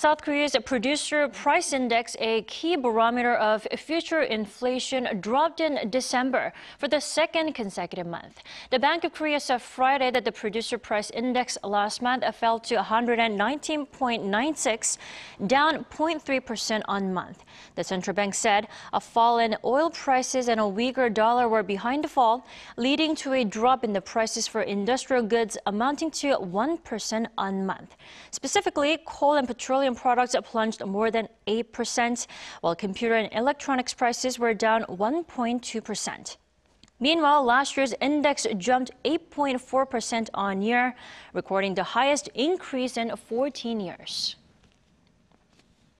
South Korea's producer price index, a key barometer of future inflation, dropped in December for the second consecutive month. The Bank of Korea said Friday that the producer price index last month fell to 119.96, down 0.3% on month. The central bank said a fall in oil prices and a weaker dollar were behind the fall, leading to a drop in the prices for industrial goods amounting to 1% on month. Specifically, coal and petroleum products plunged more than 8%, while computer and electronics prices were down 1.2%. Meanwhile, last year's index jumped 8.4% on year, recording the highest increase in 14 years.